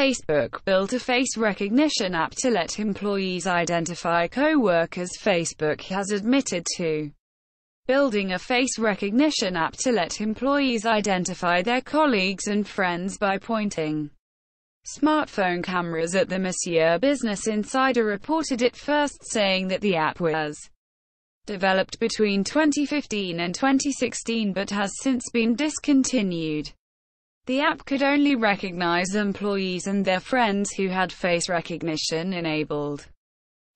Facebook built a face recognition app to let employees identify co-workers. Facebook has admitted to building a face recognition app to let employees identify their colleagues and friends by pointing smartphone cameras at them. Business Insider reported it first, saying that the app was developed between 2015 and 2016 but has since been discontinued. The app could only recognize employees and their friends who had face recognition enabled,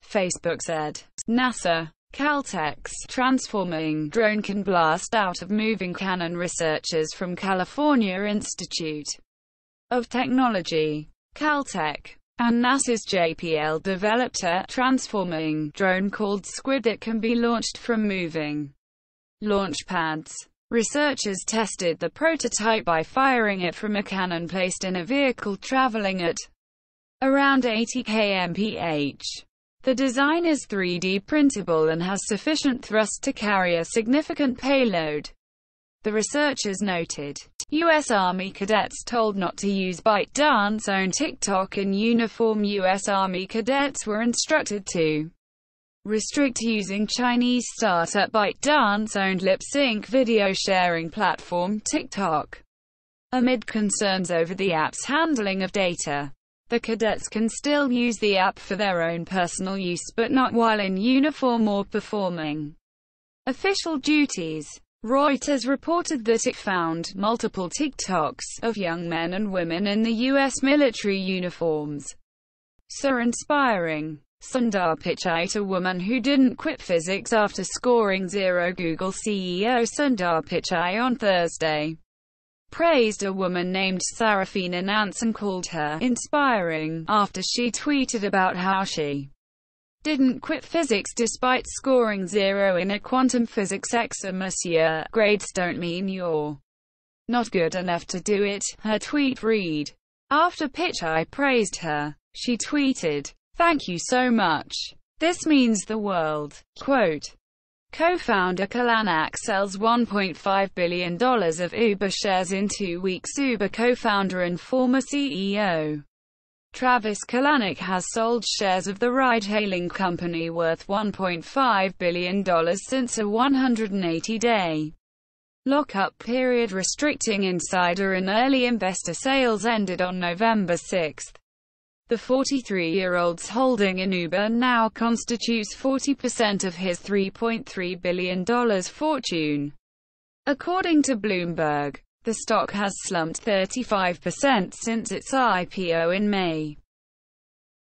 Facebook said. NASA. Caltech's transforming drone can blast out of moving cannon. Researchers from California Institute of Technology, Caltech, and NASA's JPL developed a transforming drone called Squid that can be launched from moving launch pads. Researchers tested the prototype by firing it from a cannon placed in a vehicle traveling at around 80 kmph. The design is 3D printable and has sufficient thrust to carry a significant payload, the researchers noted. U.S. Army cadets told not to use ByteDance's own TikTok in uniform. U.S. Army cadets were instructed to restrict using Chinese startup ByteDance's own lip-sync video-sharing platform TikTok, amid concerns over the app's handling of data. The cadets can still use the app for their own personal use but not while in uniform or performing official duties. Reuters reported that it found multiple TikToks of young men and women in the U.S. military uniforms. So inspiring. Sundar Pichai, a woman who didn't quit physics after scoring zero. Google CEO Sundar Pichai on Thursday praised a woman named Sarafina Nance and called her inspiring after she tweeted about how she didn't quit physics despite scoring zero in a quantum physics exam. Monsieur, grades don't mean you're not good enough to do it, her tweet read. After Pichai praised her, she tweeted, "Thank you so much. This means the world." Quote, co-founder Kalanick sells $1.5 billion of Uber shares in 2 weeks. Uber co-founder and former CEO Travis Kalanick has sold shares of the ride-hailing company worth $1.5 billion since a 180-day lockup period restricting insider and early investor sales ended on November 6. The 43-year-old's holding in Uber now constitutes 40% of his $3.3 billion fortune. According to Bloomberg, the stock has slumped 35% since its IPO in May.